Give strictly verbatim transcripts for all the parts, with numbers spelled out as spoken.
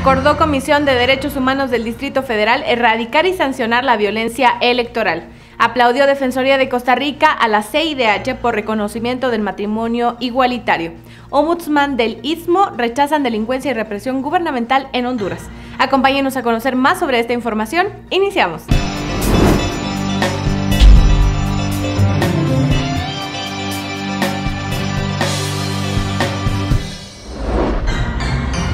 acordó Comisión de Derechos Humanos del Distrito Federal erradicar y sancionar la violencia electoral. Aplaudió Defensoría de Costa Rica a la C I D H por reconocimiento del matrimonio igualitario. Ombudsman del Istmo rechazan delincuencia y represión gubernamental en Honduras. Acompáñenos a conocer más sobre esta información. Iniciamos.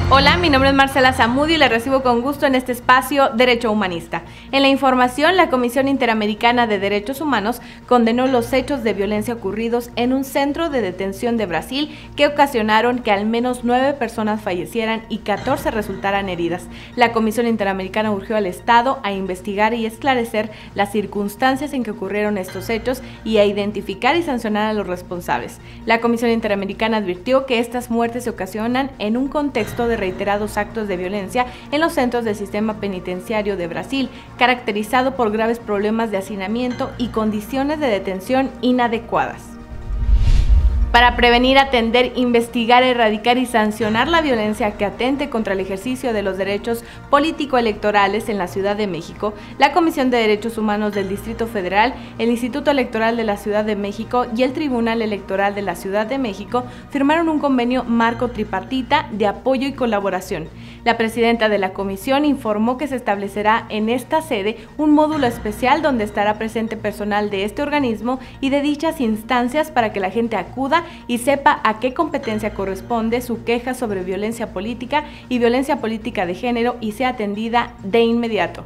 Hola, mi nombre es Marcela Zamudio y le recibo con gusto en este espacio Derecho Humanista. En la información, la Comisión Interamericana de Derechos Humanos condenó los hechos de violencia ocurridos en un centro de detención de Brasil que ocasionaron que al menos nueve personas fallecieran y catorce resultaran heridas. La Comisión Interamericana urgió al Estado a investigar y esclarecer las circunstancias en que ocurrieron estos hechos y a identificar y sancionar a los responsables. La Comisión Interamericana advirtió que estas muertes se ocasionan en un contexto de reiterados actos de violencia en los centros del sistema penitenciario de Brasil, caracterizado por graves problemas de hacinamiento y condiciones de detención inadecuadas. Para prevenir, atender, investigar, erradicar y sancionar la violencia que atente contra el ejercicio de los derechos político-electorales en la Ciudad de México, la Comisión de Derechos Humanos del Distrito Federal, el Instituto Electoral de la Ciudad de México y el Tribunal Electoral de la Ciudad de México firmaron un convenio marco tripartita de apoyo y colaboración. La presidenta de la comisión informó que se establecerá en esta sede un módulo especial donde estará presente personal de este organismo y de dichas instancias para que la gente acuda y sepa a qué competencia corresponde su queja sobre violencia política y violencia política de género y sea atendida de inmediato.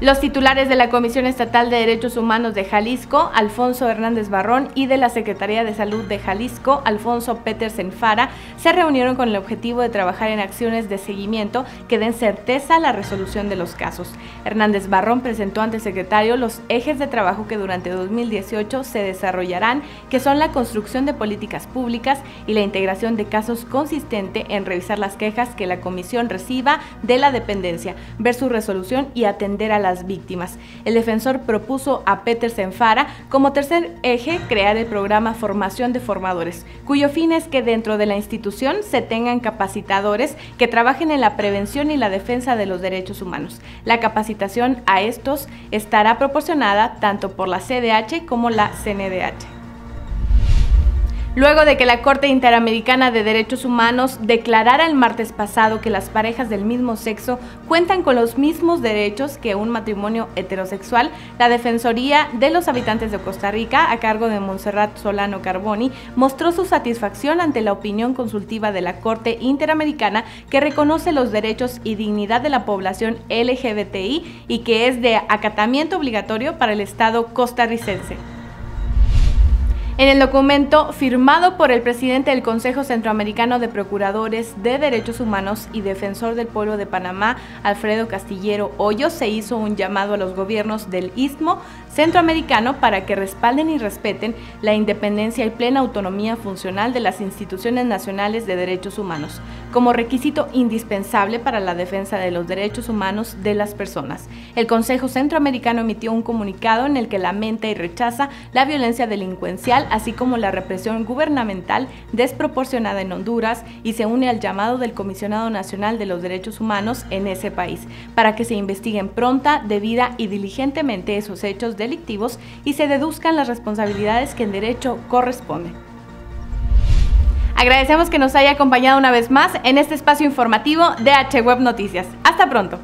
Los titulares de la Comisión Estatal de Derechos Humanos de Jalisco, Alfonso Hernández Barrón, y de la Secretaría de Salud de Jalisco, Alfonso Petersen Fara, se reunieron con el objetivo de trabajar en acciones de seguimiento que den certeza a la resolución de los casos. Hernández Barrón presentó ante el secretario los ejes de trabajo que durante dos mil dieciocho se desarrollarán, que son la construcción de políticas públicas y la integración de casos consistente en revisar las quejas que la comisión reciba de la dependencia, ver su resolución y atender a la víctimas. El defensor propuso a Petersen Fara como tercer eje crear el programa Formación de Formadores, cuyo fin es que dentro de la institución se tengan capacitadores que trabajen en la prevención y la defensa de los derechos humanos. La capacitación a estos estará proporcionada tanto por la C D H como la C N D H. Luego de que la Corte Interamericana de Derechos Humanos declarara el martes pasado que las parejas del mismo sexo cuentan con los mismos derechos que un matrimonio heterosexual, la Defensoría de los Habitantes de Costa Rica, a cargo de Montserrat Solano Carboni, mostró su satisfacción ante la opinión consultiva de la Corte Interamericana que reconoce los derechos y dignidad de la población L G B T I y que es de acatamiento obligatorio para el Estado costarricense. En el documento firmado por el presidente del Consejo Centroamericano de Procuradores de Derechos Humanos y defensor del pueblo de Panamá, Alfredo Castillero Hoyo, se hizo un llamado a los gobiernos del Istmo Centroamericano para que respalden y respeten la independencia y plena autonomía funcional de las instituciones nacionales de derechos humanos, como requisito indispensable para la defensa de los derechos humanos de las personas. El Consejo Centroamericano emitió un comunicado en el que lamenta y rechaza la violencia delincuencial, así como la represión gubernamental desproporcionada en Honduras, y se une al llamado del Comisionado Nacional de los Derechos Humanos en ese país para que se investiguen pronta, debida y diligentemente esos hechos delictivos y se deduzcan las responsabilidades que en derecho corresponden. Agradecemos que nos haya acompañado una vez más en este espacio informativo de D H Web Noticias. Hasta pronto.